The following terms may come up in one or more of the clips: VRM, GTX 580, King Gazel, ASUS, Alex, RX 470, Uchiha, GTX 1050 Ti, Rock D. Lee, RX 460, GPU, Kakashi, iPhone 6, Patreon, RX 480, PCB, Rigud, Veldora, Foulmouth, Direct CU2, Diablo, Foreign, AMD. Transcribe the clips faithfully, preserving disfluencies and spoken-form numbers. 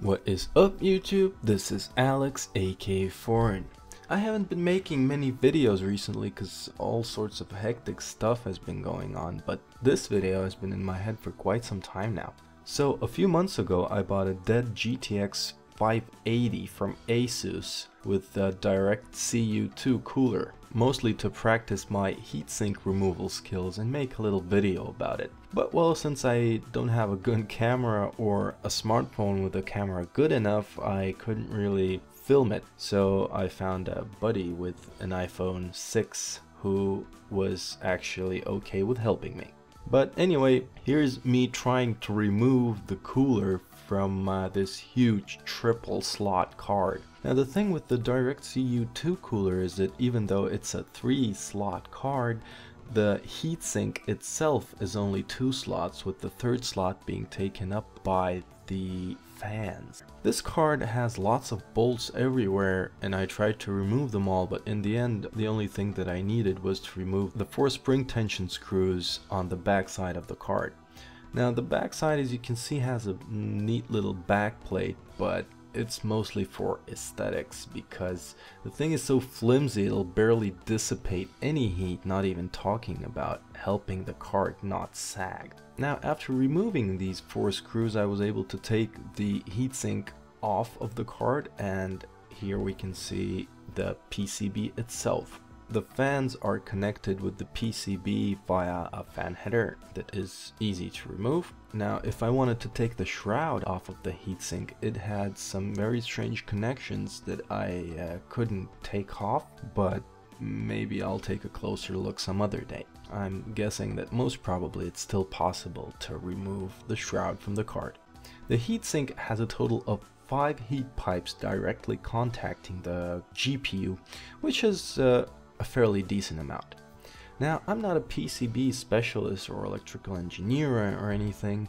What is up YouTube? This is Alex aka Foreign. I haven't been making many videos recently because all sorts of hectic stuff has been going on, but this video has been in my head for quite some time now. So a few months ago I bought a dead G T X five eighty from ASUS with a Direct C U two cooler, mostly to practice my heatsink removal skills and make a little video about it. But well, since I don't have a good camera or a smartphone with a camera good enough, I couldn't really film it. So I found a buddy with an iPhone six who was actually okay with helping me. But anyway, here's me trying to remove the cooler from uh, this huge triple slot card. Now the thing with the Direct C U two cooler is that even though it's a three slot card, the heatsink itself is only two slots, with the third slot being taken up by the fans. This card has lots of bolts everywhere and I tried to remove them all, but in the end the only thing that I needed was to remove the four spring tension screws on the back side of the card. Now the back side, as you can see, has a neat little back plate, but it's mostly for aesthetics because the thing is so flimsy it'll barely dissipate any heat, not even talking about helping the card not sag. Now after removing these four screws I was able to take the heatsink off of the card, and here we can see the P C B itself. The fans are connected with the P C B via a fan header that is easy to remove. Now if I wanted to take the shroud off of the heatsink, it had some very strange connections that I uh, couldn't take off, but maybe I'll take a closer look some other day. I'm guessing that most probably it's still possible to remove the shroud from the card. The heatsink has a total of five heat pipes directly contacting the G P U, which is uh, a fairly decent amount. Now I'm not a P C B specialist or electrical engineer or anything,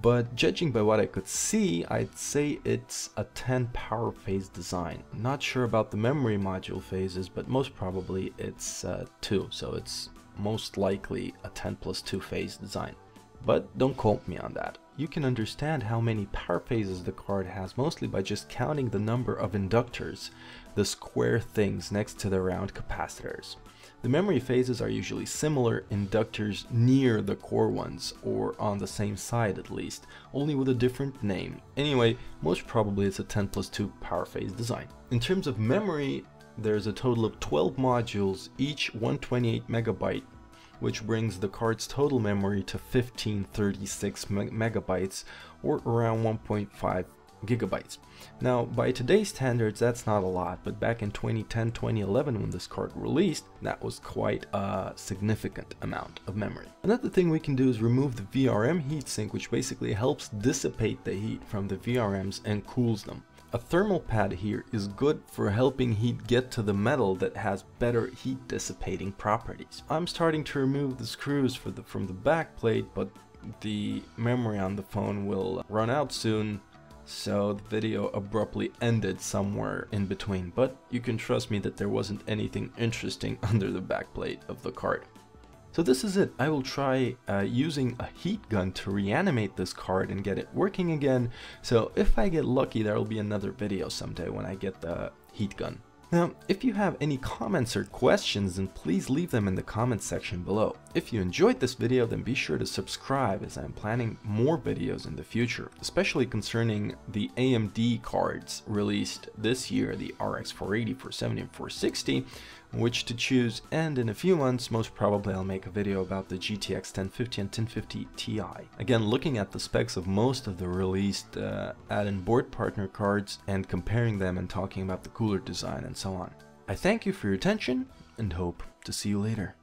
but judging by what I could see, I'd say it's a ten power phase design. Not sure about the memory module phases, but most probably it's uh, two, so it's most likely a ten plus two phase design. But don't quote me on that. You can understand how many power phases the card has mostly by just counting the number of inductors, the square things next to the round capacitors. The memory phases are usually similar, inductors near the core ones, or on the same side at least, only with a different name. Anyway, most probably it's a ten plus two power phase design. In terms of memory, there's a total of twelve modules, each one hundred twenty-eight megabytes. Which brings the card's total memory to fifteen thirty-six megabytes, or around one point five gigabytes. Now by today's standards that's not a lot, but back in twenty ten, twenty eleven when this card released, that was quite a significant amount of memory. Another thing we can do is remove the V R M heatsink, which basically helps dissipate the heat from the V R Ms and cools them. A thermal pad here is good for helping heat get to the metal that has better heat dissipating properties. I'm starting to remove the screws for the, from the back plate, but the memory on the phone will run out soon, so the video abruptly ended somewhere in between, but you can trust me that there wasn't anything interesting under the back plate of the card. So this is it. I will try uh, using a heat gun to reanimate this card and get it working again. So if I get lucky, there will be another video someday when I get the heat gun. Now, if you have any comments or questions, then please leave them in the comments section below. If you enjoyed this video, then be sure to subscribe, as I'm planning more videos in the future, especially concerning the A M D cards released this year, the R X four eighty, four seventy, and four sixty, which to choose, and in a few months, most probably I'll make a video about the G T X ten fifty and ten fifty T I. Again, looking at the specs of most of the released uh, add-in board partner cards and comparing them and talking about the cooler design and so on. I thank you for your attention and hope to see you later.